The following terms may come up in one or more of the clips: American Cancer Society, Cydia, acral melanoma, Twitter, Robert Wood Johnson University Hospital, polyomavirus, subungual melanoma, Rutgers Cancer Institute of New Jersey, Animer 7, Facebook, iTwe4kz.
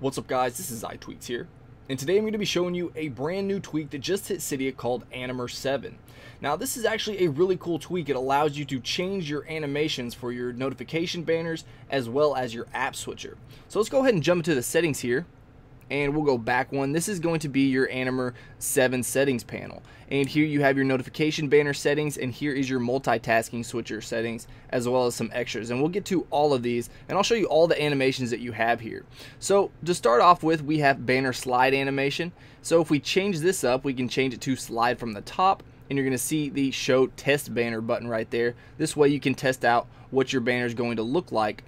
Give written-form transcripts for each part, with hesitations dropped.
What's up guys, this is iTwe4kz here, and today I'm going to be showing you a brand new tweak that just hit Cydia called Animer 7. Now this is actually a really cool tweak. It allows you to change your animations for your notification banners as well as your app switcher. So let's go ahead and jump into the settings here, and we'll go back one. This is going to be your Animer 7 settings panel. And here you have your notification banner settings, and here is your multitasking switcher settings, as well as some extras. And we'll get to all of these, and I'll show you all the animations that you have here. So to start off with, we have banner slide animation. So if we change this up, we can change it to slide from the top, and you're gonna see the show test banner button right there. This way you can test out what your banner is going to look like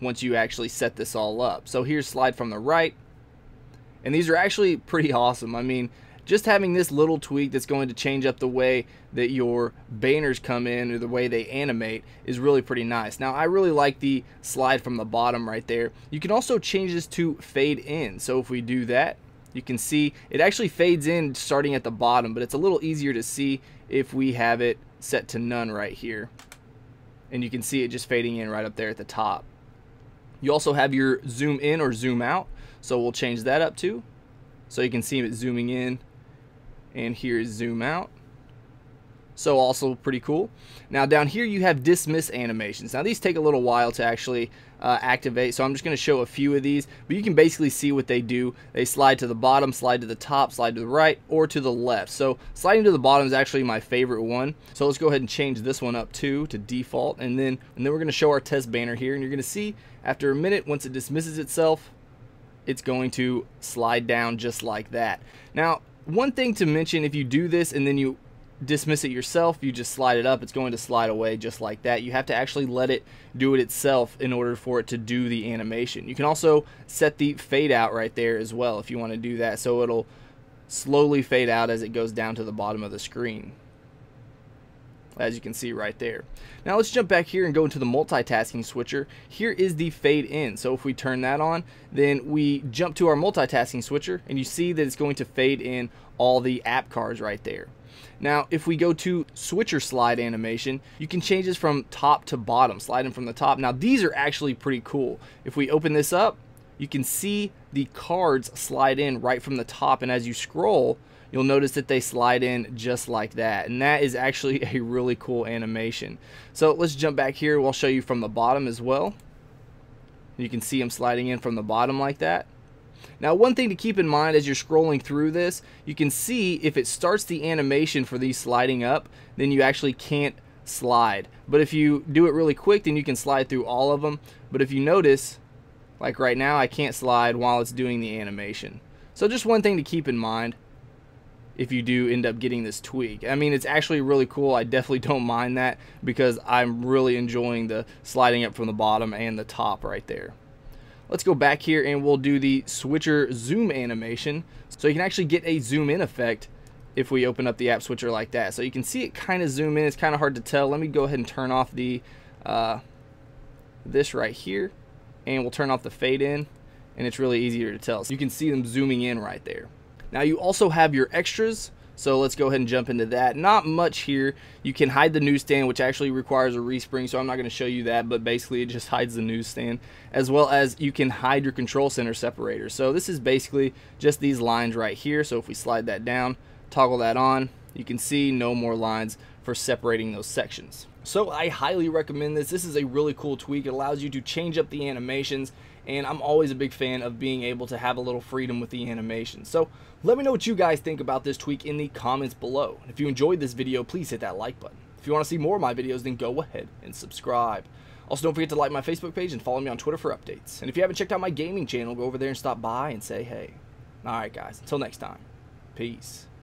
once you actually set this all up. So here's slide from the right. And these are actually pretty awesome. I mean, just having this little tweak that's going to change up the way that your banners come in or the way they animate is really pretty nice. Now, I really like the slide from the bottom right there. You can also change this to fade in. So if we do that, you can see it actually fades in starting at the bottom, but it's a little easier to see if we have it set to none right here. And you can see it just fading in right up there at the top. You also have your zoom in or zoom out. So we'll change that up too. So you can see it zooming in, and here is zoom out. So also pretty cool. Now down here you have dismiss animations. Now these take a little while to actually activate. So I'm just gonna show a few of these, but you can basically see what they do. They slide to the bottom, slide to the top, slide to the right, or to the left. So sliding to the bottom is actually my favorite one. So let's go ahead and change this one up too to default. And then we're gonna show our test banner here, and you're gonna see after a minute, once it dismisses itself, it's going to slide down just like that. Now, one thing to mention, if you do this and then you dismiss it yourself, you just slide it up, it's going to slide away just like that. You have to actually let it do it itself in order for it to do the animation. You can also set the fade out right there as well if you want to do that, so it'll slowly fade out as it goes down to the bottom of the screen, as you can see right there. Now let's jump back here and go into the multitasking switcher. Here is the fade in. So if we turn that on, then we jump to our multitasking switcher, and you see that it's going to fade in all the app cards right there. Now if we go to switcher slide animation, you can change this from top to bottom, sliding from the top. Now these are actually pretty cool. If we open this up, you can see the cards slide in right from the top, and as you scroll, you'll notice that they slide in just like that, and that is actually a really cool animation. So let's jump back here. We'll show you from the bottom as well. You can see them sliding in from the bottom like that. Now one thing to keep in mind as you're scrolling through this, you can see if it starts the animation for these sliding up, then you actually can't slide. But if you do it really quick, then you can slide through all of them. But if you notice, like right now, I can't slide while it's doing the animation. So just one thing to keep in mind if you do end up getting this tweak. I mean, it's actually really cool. I definitely don't mind that because I'm really enjoying the sliding up from the bottom and the top right there. Let's go back here and we'll do the switcher zoom animation. So you can actually get a zoom in effect if we open up the app switcher like that. So you can see it kind of zoom in. It's kind of hard to tell. Let me go ahead and turn off the this right here, and we'll turn off the fade in, and it's really easier to tell. So you can see them zooming in right there. Now you also have your extras, so let's go ahead and jump into that. Not much here. You can hide the newsstand, which actually requires a respring, so I'm not going to show you that, but basically it just hides the newsstand, as well as you can hide your control center separator. So this is basically just these lines right here. So if we slide that down, toggle that on, you can see no more lines for separating those sections. So I highly recommend this. This is a really cool tweak. It allows you to change up the animations, and I'm always a big fan of being able to have a little freedom with the animation. So let me know what you guys think about this tweak in the comments below. If you enjoyed this video, please hit that like button. If you want to see more of my videos, then go ahead and subscribe. Also, don't forget to like my Facebook page and follow me on Twitter for updates. And if you haven't checked out my gaming channel, go over there and stop by and say hey. Alright guys, until next time, peace.